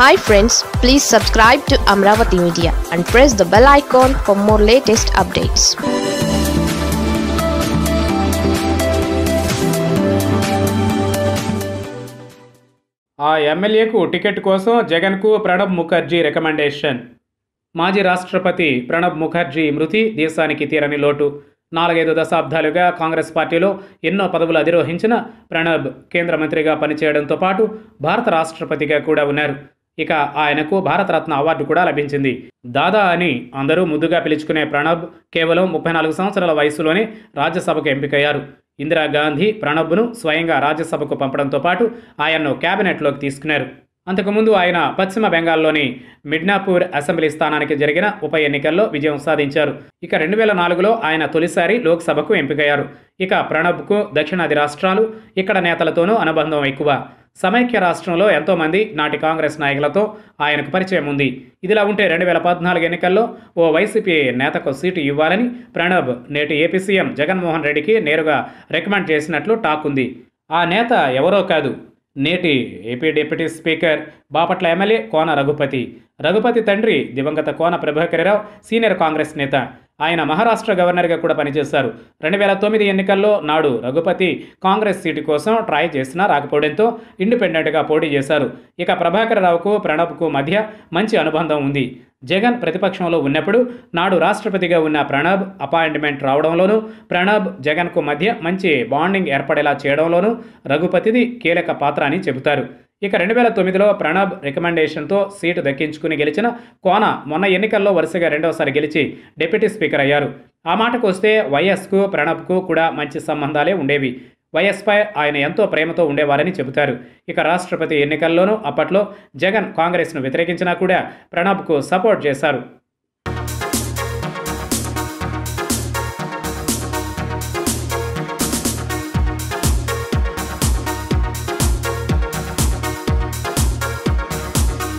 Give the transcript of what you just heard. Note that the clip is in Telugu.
Hi friends, please subscribe to Amravati Media and press the bell icon for more latest updates. MLA को टिकेट कोसम जगन को प्रणब मुखर्जी रिकमेंडेशन। माजी राष्ट्रपति प्रणब मुखर्जी मृति देशानिकी तीरनी लोटु। నాలుగైదు దశాబ్దాలుగా కాంగ్రెస్ పార్టీలో ఎన్నో పదవులు అధిరోహించిన ప్రణబ్ కేంద్ర మంత్రిగా పనిచేయడంతో పాటు భారత రాష్ట్రపతిగా కూడా ఉన్నారు. ఇక ఆయనకు భారతరత్న అవార్డు కూడా లభించింది. దాదా అని అందరూ ముద్దుగా పిలుచుకునే ప్రణబ్ కేవలం 34 సంవత్సరాల వయసులోనే రాజ్యసభకు ఎంపికయ్యారు. ఇందిరాగాంధీ ప్రణబ్ను స్వయంగా రాజ్యసభకు పంపడంతో పాటు ఆయన్ను కేబినెట్లోకి తీసుకున్నారు. అంతకుముందు ఆయన పశ్చిమ బెంగాల్లోని మిడ్నాపూర్ అసెంబ్లీ స్థానానికి జరిగిన ఉప ఎన్నికల్లో విజయం సాధించారు. ఇక 2004లో ఆయన తొలిసారి లోక్సభకు ఎంపికయ్యారు. ఇక ప్రణబ్కు దక్షిణాది రాష్ట్రాలు, ఇక్కడ నేతలతోనూ అనుబంధం ఎక్కువ. సమైక్య రాష్ట్రంలో ఎంతోమంది నాటి కాంగ్రెస్ నాయకులతో ఆయనకు పరిచయం ఉంది. ఇదిలా ఉంటే 2014 ఎన్నికల్లో ఓ వైసీపీ నేతకు సీటు ఇవ్వాలని ప్రణబ్ నేటి ఏపీ సీఎం జగన్మోహన్ రెడ్డికి నేరుగా రికమెండ్ చేసినట్లు టాక్ ఉంది. ఆ నేత ఎవరో కాదు, నేటి AP deputy speaker Bapatla MLA Kona Raghupathi. Raghupathi తండ్రి దివంగత కోన ప్రభాకర్ రావ్ సీనియర్ కాంగ్రెస్ నేత. ఆయన మహారాష్ట్ర గవర్నర్గా కూడా పనిచేశారు. 2009 ఎన్నికల్లో నాడు రఘుపతి కాంగ్రెస్ సీటు కోసం ట్రై చేసినా రాకపోవడంతో ఇండిపెండెంట్గా పోటీ చేశారు. ఇక ప్రభాకర్ రావుకు ప్రణబ్కు మధ్య మంచి అనుబంధం ఉంది. జగన్ ప్రతిపక్షంలో ఉన్నప్పుడు నాడు రాష్ట్రపతిగా ఉన్న ప్రణబ్ అపాయింట్మెంట్ రావడంలోనూ, ప్రణబ్ జగన్కు మధ్య మంచి బాండింగ్ ఏర్పడేలా చేయడంలోనూ రఘుపతిది కీలక పాత్ర అని చెబుతారు. ఇక 2009లో ప్రణబ్ రికమెండేషన్తో సీటు దక్కించుకుని గెలిచిన కోన మొన్న ఎన్నికల్లో వరుసగా రెండవసారి గెలిచి డిప్యూటీ స్పీకర్ అయ్యారు. ఆ మాటకు వస్తే వైఎస్కు ప్రణబ్కు కూడా మంచి సంబంధాలే ఉండేవి. వైఎస్పై ఆయన ఎంతో ప్రేమతో ఉండేవారని చెబుతారు. ఇక రాష్ట్రపతి ఎన్నికల్లోనూ అప్పట్లో జగన్ కాంగ్రెస్ను వ్యతిరేకించినా కూడా ప్రణబ్కు సపోర్ట్ చేశారు.